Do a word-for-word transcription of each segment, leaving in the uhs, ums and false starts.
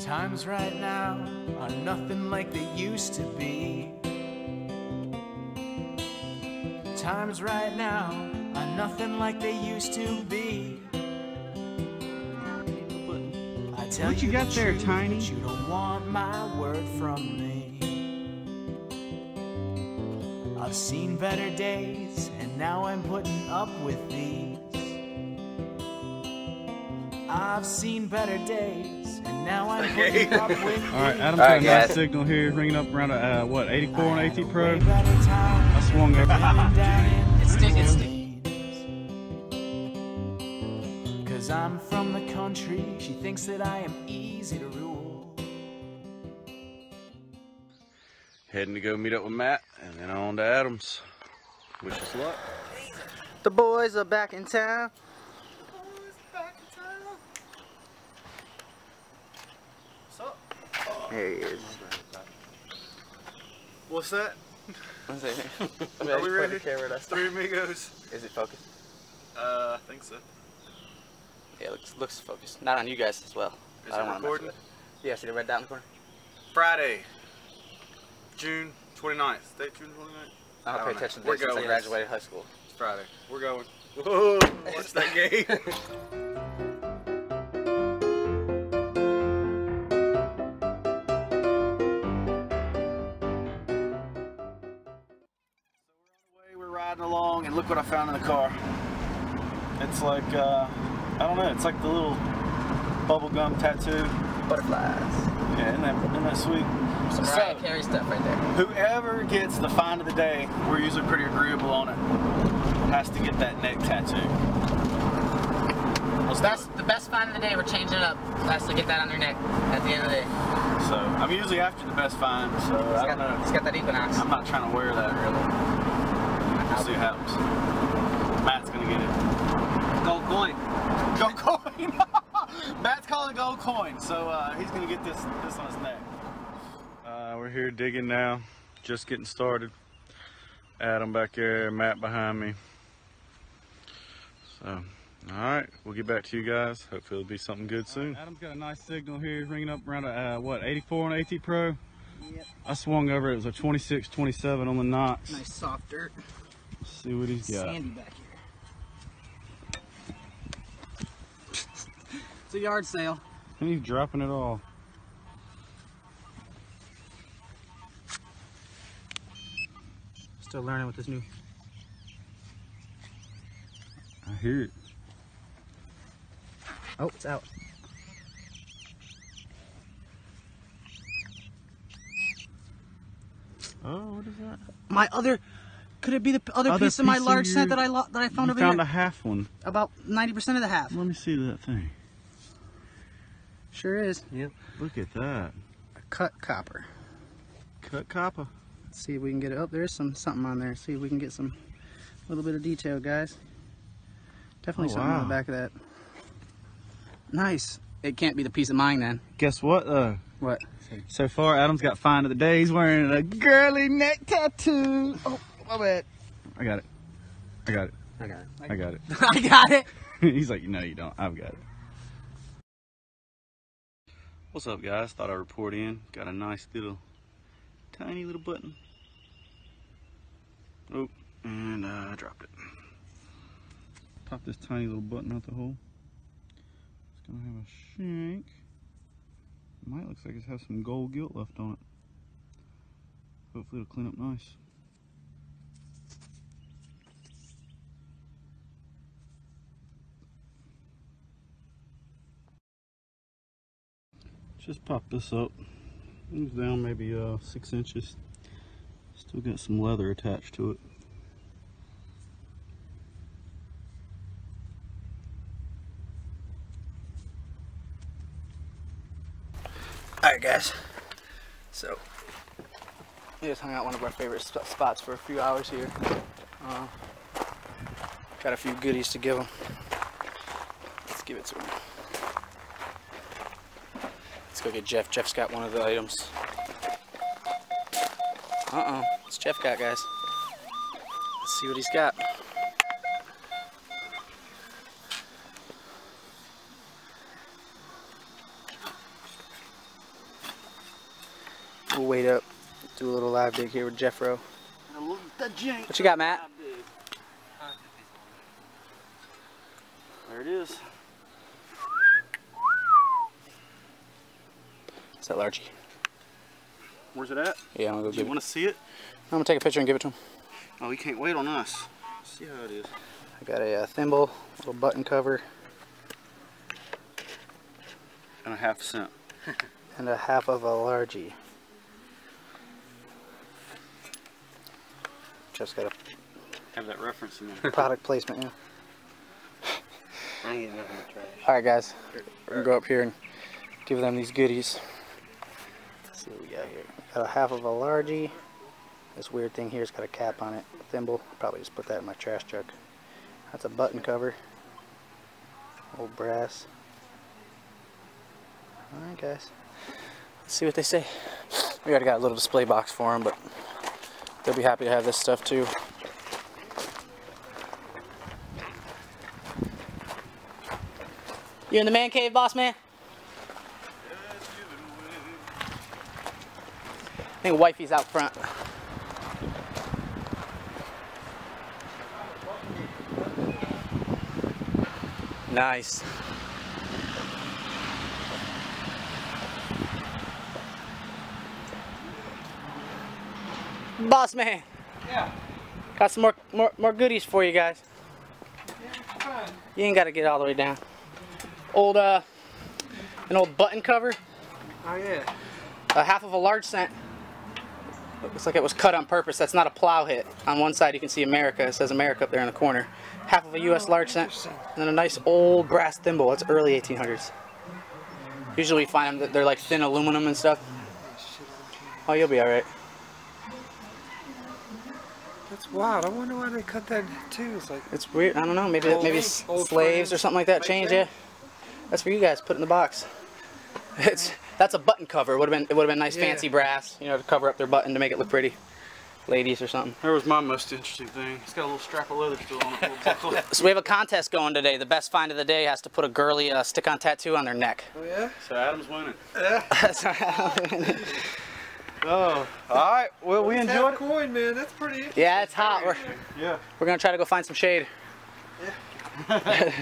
Times right now are nothing like they used to be. Times right now are nothing like they used to be. I tell what you, you got the there, truth, Tiny? But you don't want my word from me. I've seen better days, and now I'm putting up with these. I've seen better days, and now I'm putting up with these. All right, Adam's got a nice signal here, ringing up around a, uh, what, eighty-four on AT Pro? I swung over. It's stick, it's stick. Cause I'm from the country, she thinks that I am easy to rule. Heading to go meet up with Matt, and then on to Adam's. Wish us luck. The boys are back in town. There he is. What's that? What's that? Are we ready? Three amigos. Is it focused? Uh, I think so. Yeah, it looks, looks focused. Not on you guys as well. Is it recording? Yeah, see the red dot in the corner? Friday, June twenty-ninth. Stay June twenty-ninth? I don't pay attention to this since I graduated high school. It's Friday. We're going. Whoa, what's that game? Along and look what I found in the car. It's like uh, I don't know. It's like the little bubblegum tattoo butterflies. Yeah, isn't that, isn't that sweet? Some Mariah Carey stuff right there. Whoever gets the find of the day, we're usually pretty agreeable on it. Has to get that neck tattoo. Let's That's the best find of the day. We're changing it up. Has to get that on your neck at the end of the day. So I'm usually after the best find. So it's I got, don't know. It's got that equinox. I'm not trying to wear that really. We'll see what happens. Matt's gonna get it. Gold coin. Gold coin. Matt's calling gold coin, so uh, he's gonna get this this on his neck. Uh, we're here digging now, just getting started. Adam back there, Matt behind me. So, all right, we'll get back to you guys. Hopefully, it'll be something good soon. Right, Adam's got a nice signal here, ringing up around a, uh, what eighty-four on AT Pro. Yep. I swung over. It was a twenty-six twenty-seven on the Knox. Nice soft dirt. Let's see what he's got. Sandy back here. It's a yard sale. And he's dropping it all. Still learning with this new. I hear it. Oh, it's out. Oh, what is that? My other. Could it be the other, other piece of my piece large of your, set that I that I found over there? You found a half one. About ninety percent of the half. Let me see that thing. Sure is. Yep. Look at that. A cut copper. Cut copper. Let's see if we can get it. Oh, there's some something on there. See if we can get some little bit of detail, guys. Definitely oh, something wow. on the back of that. Nice. It can't be the piece of mine then. Guess what though? What? So far, Adam's got find of the day. He's wearing a girly neck tattoo. Oh. I bet. I got it. I got it. I got it. I got it. I got it. He's like, no, you don't. I've got it. What's up, guys? Thought I'd report in. Got a nice little, tiny little button. Oh, and uh, I dropped it. Pop this tiny little button out the hole. It's gonna have a shank. It might looks like it's have some gold gilt left on it. Hopefully, it'll clean up nice. Just pop this up. It's down maybe uh, six inches. Still got some leather attached to it. Alright, guys. So, we just hung out one of our favorite sp spots for a few hours here. Uh, got a few goodies to give them. Let's give it to them. Let's go get Jeff. Jeff's got one of the items. Uh-oh. What's Jeff got, guys? Let's see what he's got. weight up. Do a little live dig here with Jeffro. What you got, Matt? There it is. It's that largie. Where's it at? Yeah, I'm gonna go. Do you want to see it? I'm gonna take a picture and give it to him. Oh, he can't wait on us. Let's see how it is. I got a uh, thimble, a little button cover, and a half cent, and a half of a largie. Jeff's got a have that reference in there. Product placement. Yeah. I ain't nothing to trash. All right, guys, we're gonna go up here and give them these goodies. Let's see what we got here. Got a half of a largie. This weird thing here has got a cap on it. A thimble. I'll probably just put that in my trash truck. That's a button cover. Old brass. All right, guys. Let's see what they say. We already got a little display box for them, but they'll be happy to have this stuff too. You in the man cave, boss man? I think wifey's out front. Nice. Boss man. Yeah. Got some more more more goodies for you guys. Yeah, you ain't gotta get all the way down. Old uh an old button cover. Oh yeah. A half of a large cent. Looks like it was cut on purpose. That's not a plow hit. On one side you can see America. It says America up there in the corner. Half of a U S large cent. And then a nice old brass thimble. That's early eighteen hundreds. Usually we find them that they're like thin aluminum and stuff. Oh, you'll be alright. That's wild. I wonder why they cut that too. It's like it's weird. I don't know. Maybe old, maybe old slaves or something like that. Change, yeah. That's for you guys. Put it in the box. It's that's a button cover. It would have been it would have been nice, yeah. Fancy brass, you know, to cover up their button to make it look pretty, ladies or something. There was my most interesting thing. It's got a little strap of leather still on it. So we have a contest going today. The best find of the day has to put a girly uh, stick-on tattoo on their neck. Oh yeah. So Adam's winning. Yeah. So Adam's winning. Oh, all right. Well, we enjoyed it. Coin, man. That's pretty interesting. Yeah, it's hot. We're, yeah. We're gonna try to go find some shade. Yeah.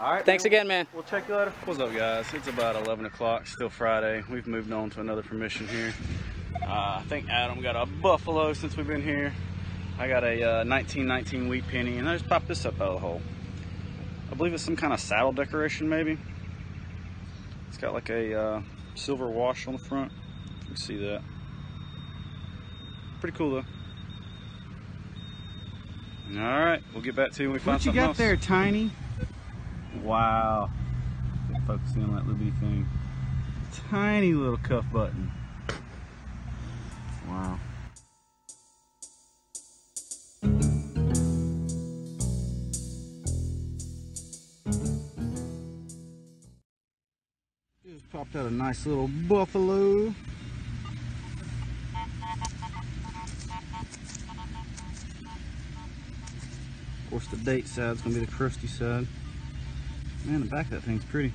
All right. Thanks man. Again, man. We'll check you later. What's up, guys? It's about eleven o'clock. Still Friday. We've moved on to another permission here. Uh, I think Adam got a buffalo since we've been here. I got a uh, nineteen nineteen wheat penny, and I just popped this up out of the hole. I believe it's some kind of saddle decoration, maybe. It's got like a uh, silver wash on the front. You can see that. Pretty cool though. All right, we'll get back to you when we find something else. What you got there, Tiny? Wow. Focusing on that little bitty thing. Tiny little cuff button. Wow. Just popped out a nice little buffalo. Of course, the date side's gonna be the crusty side. Man, the back of that thing's pretty.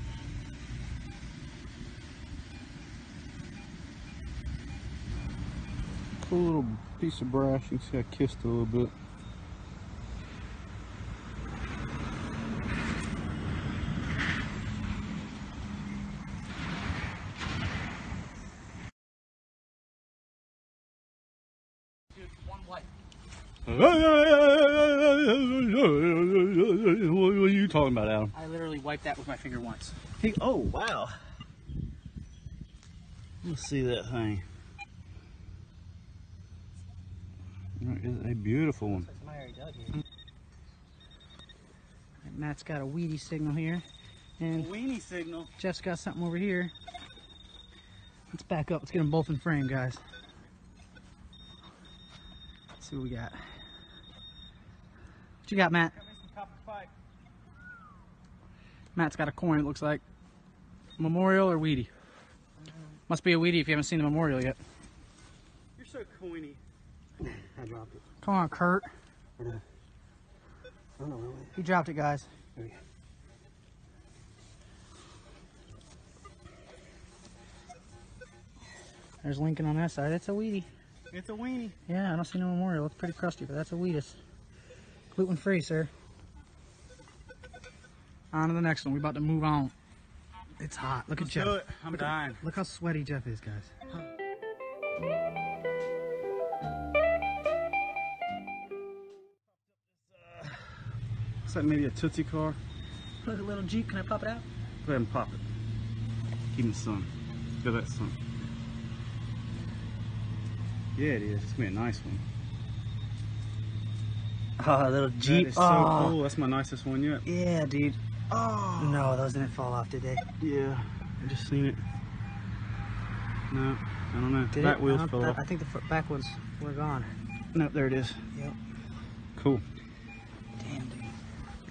Cool little piece of brass. You can see I kissed a little bit. Dude, one white. What are you talking about, Adam? I literally wiped that with my finger once. Hey, oh, wow. Let's see that thing. That is a beautiful one. Matt's got a Wheatie signal here. And Wheatie signal? Jeff's got something over here. Let's back up. Let's get them both in frame, guys. Let's see what we got. What you got, Matt? Matt's got a coin, it looks like. Memorial or Wheatie? Must be a Wheatie if you haven't seen the memorial yet. You're so coiny. I dropped it. Come on, Kurt. I don't know. I don't know really. He dropped it, guys. There we go. There's Lincoln on that side. That's a Wheatie. It's a weenie. Yeah, I don't see no memorial. It's pretty crusty, but that's a Wheatus. Gluten free, sir. On to the next one. We're about to move on. It's hot. Look Let's at Jeff. Do it. I'm look dying. At, look how sweaty Jeff is, guys. Huh. Looks like maybe a Tootsie car. Look, a little Jeep. Can I pop it out? Go ahead and pop it. Give me some. Give that some. Yeah, it is. It's gonna be a nice one. Oh, a little Jeep. That is so oh. cool. That's my nicest one yet. Yeah, dude. Oh. No, those didn't fall off, did they? Yeah. I just seen it. No, I don't know. Did back it? wheels I fell that, off. I think the back ones were gone. No, there it is. Yep. Cool. Damn, dude.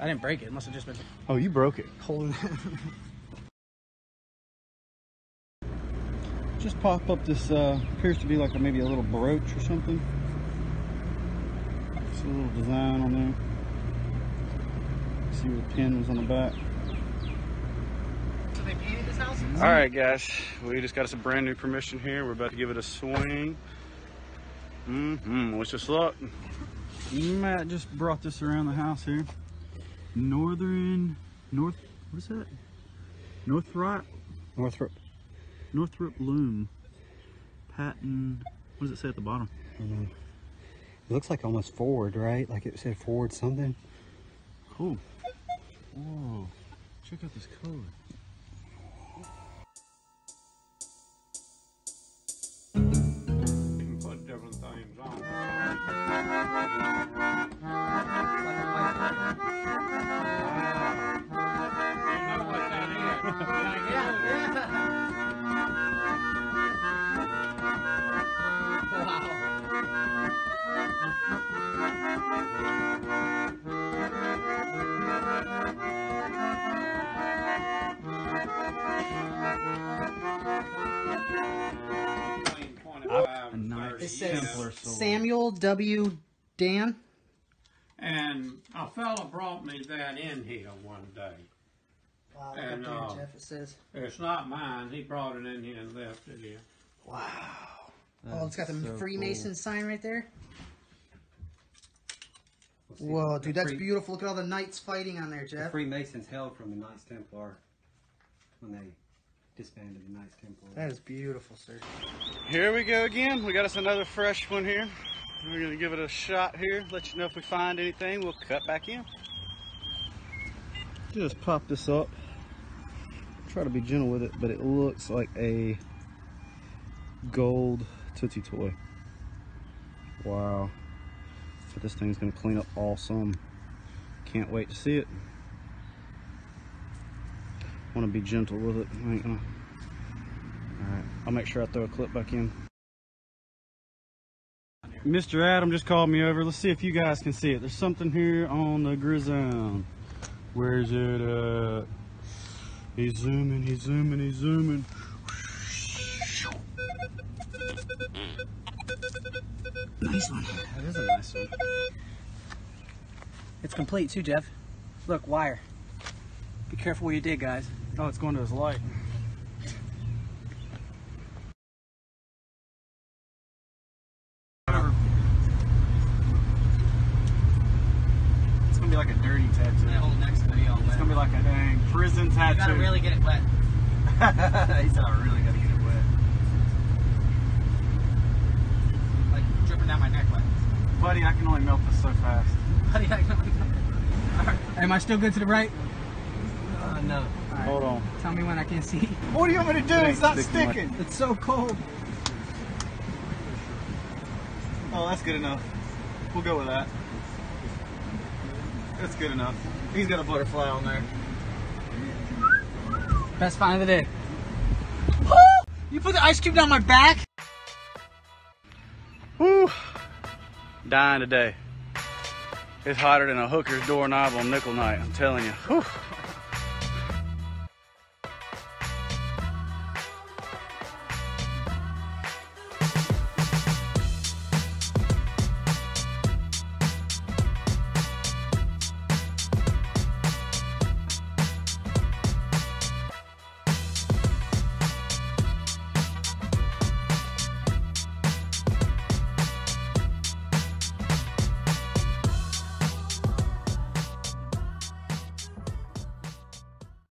I didn't break it. It must have just been... Oh, you broke it. Holding Just pop up this, uh, appears to be like a, maybe a little brooch or something. Just a little design on there. See where the pin was on the back. So they painted this house? Alright guys, we just got us a brand new permission here. We're about to give it a swing. Mm-hmm, wish us luck. Matt just brought this around the house here. Northern, North, what is that? Northrop? Northrop. Northrop loom, patent. What does it say at the bottom? Mm-hmm. It looks like almost forward, right? Like it said forward something. Cool. Whoa! Check out this color. You can put different things on. It says Samuel W. Dan. And a fella brought me that in here one day. Wow, look and, up there, uh, Jeff, it says. It's not mine. He brought it in here and left it here. Wow. That oh, it's got the so Freemason cool. sign right there. We'll Whoa, dude, that's beautiful. Look at all the knights fighting on there, Jeff. The Freemasons held from the Knights Templar when they disbanded the Knights Templar. That is beautiful, sir. Here we go again. We got us another fresh one here. We're going to give it a shot here. Let you know if we find anything. We'll cut back in. Just pop this up. Try to be gentle with it, but it looks like a gold Tootsie toy. Wow. But this thing's gonna clean up awesome. Can't wait to see it. Wanna be gentle with it. I ain't gonna... Alright, I'll make sure I throw a clip back in. Mister Adam just called me over. Let's see if you guys can see it. There's something here on the grizzone. Where's it at? He's zooming, he's zooming, he's zooming. Nice one. That is a nice one. It's complete too, Jeff. Look, wire. Be careful where you dig, guys. Oh, it's going to his light. Whatever. It's gonna be like a dirty tattoo. That whole next video. It's gonna be like a dang prison tattoo. You gotta really get it wet. He's not really gonna get it. Down my neck like. Buddy, I can only melt this so fast. Buddy, I can only melt this. Right. Am I still good to the right? Uh, no. Right. Hold on. Tell me when I can't see. What do you want me to do? It it's not sticking. Much. It's so cold. Oh, that's good enough. We'll go with that. That's good enough. He's got a butterfly on there. Best find of the day. Oh, you put the ice cube down my back? Woo! Dying today. It's hotter than a hooker's doorknob on nickel night, I'm telling you. Whew.